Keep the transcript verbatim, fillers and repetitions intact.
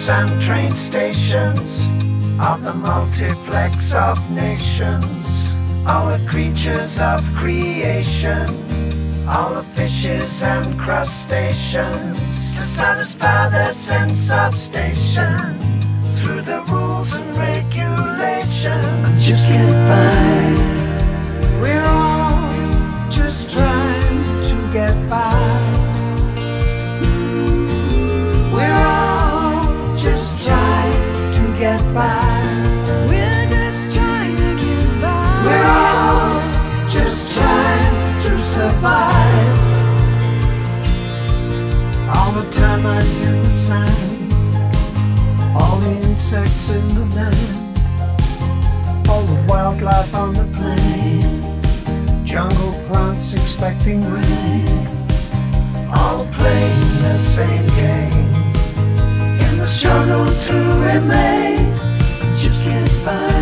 routes and train stations of the multiplex of nations. All the creatures of creation, all the fishes and crustaceans, to satisfy their sense of station through the rules and regulations. I just get by. We're all just trying to get by. We're all just trying to get by. Survive. All the termites in the sand, all the insects in the land, all the wildlife on the plain, jungle plants expecting rain, all playing the same game in the struggle to remain. Just get by.